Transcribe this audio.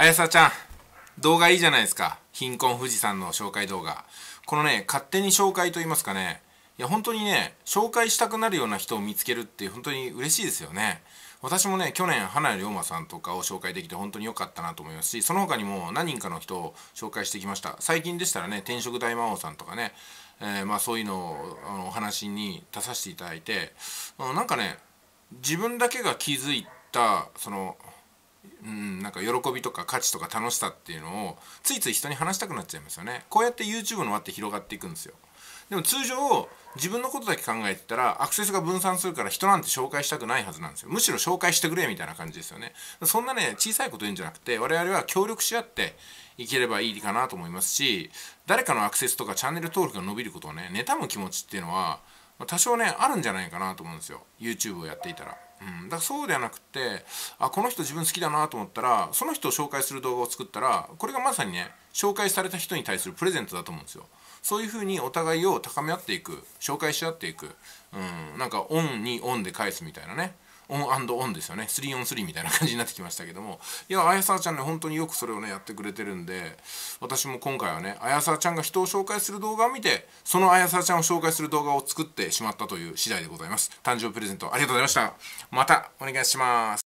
あやさちゃん、動画いいじゃないですか。貧困富士山の紹介動画。このね、勝手に紹介と言いますかね、いや本当にね、紹介したくなるような人を見つけるって本当に嬉しいですよね。私もね、去年花屋龍馬さんとかを紹介できて本当に良かったなと思いますし、その他にも何人かの人を紹介してきました。最近でしたらね、転職大魔王さんとかね、まあそういうのをお話に出させていただいて、なんかね、自分だけが気づいたそのなんか喜びとか価値とか楽しさっていうのをついつい人に話したくなっちゃいますよね。こうやって YouTube の輪って広がっていくんですよ。でも通常自分のことだけ考えてたらアクセスが分散するから人なんて紹介したくないはずなんですよ。むしろ紹介してくれみたいな感じですよね。そんなね、小さいこと言うんじゃなくて我々は協力し合っていければいいかなと思いますし、誰かのアクセスとかチャンネル登録が伸びることをね、妬む気持ちっていうのは多少ね、あるんじゃないかなと思うんですよ。 YouTube をやっていたら。だからそうではなくて、あ、この人自分好きだなと思ったらその人を紹介する動画を作ったら、これがまさにね、紹介された人に対するプレゼントだと思うんですよ。そういうふうにお互いを高め合っていく、紹介し合っていく、なんかオンにオンで返すみたいなね、オン&オンですよね。3on3みたいな感じになってきましたけども、いや、あやさちゃんね、本当によくそれをね、やってくれてるんで、私も今回はね、あやさちゃんが人を紹介する動画を見て、そのあやさちゃんを紹介する動画を作ってしまったという次第でございます。誕生日プレゼントありがとうございました。またお願いします。